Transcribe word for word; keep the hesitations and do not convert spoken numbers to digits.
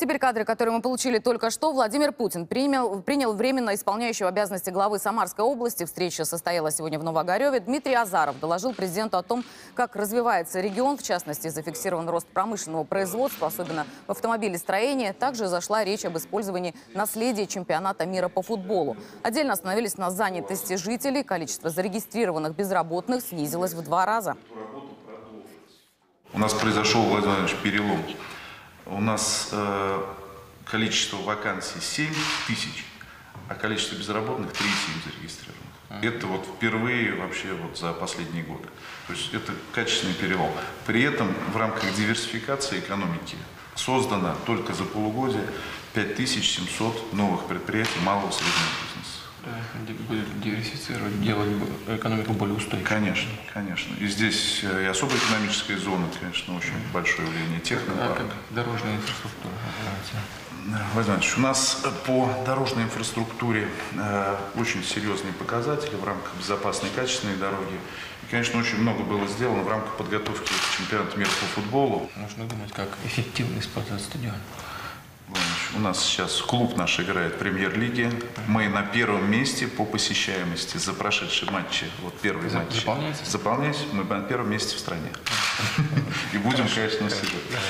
Теперь кадры, которые мы получили только что. Владимир Путин принял, принял временно исполняющего обязанности главы Самарской области. Встреча состоялась сегодня в Новогореве. Дмитрий Азаров доложил президенту о том, как развивается регион. В частности, зафиксирован рост промышленного производства, особенно в автомобилестроении. Также зашла речь об использовании наследия чемпионата мира по футболу. Отдельно остановились на занятости жителей. Количество зарегистрированных безработных снизилось в два раза. У нас произошел, Владимир Владимирович, перелом. У нас э, количество вакансий семь тысяч, а количество безработных три и семь зарегистрированных. А. Это вот впервые вообще вот за последние годы. То есть это качественный перелом. При этом в рамках диверсификации экономики создано только за полугодие пять тысяч семьсот новых предприятий малого и среднего бизнеса. Будет диверсифицировать, делать экономику более устойчивой. Конечно, конечно. И здесь и особо экономическая зона, конечно, очень большое влияние технопарка. Дорожная инфраструктура. Владимир Ильич, у нас по дорожной инфраструктуре э, очень серьезные показатели в рамках безопасной и качественной дороги. И, конечно, очень много было сделано в рамках подготовки к чемпионату мира по футболу. Нужно думать, как эффективно использовать стадион. У нас сейчас клуб наш играет в премьер-лиге. Мы на первом месте по посещаемости за прошедшие матчи. Вот первые матчи. Заполняйте. Заполняйте. Мы на первом месте в стране. И будем, конечно, следить.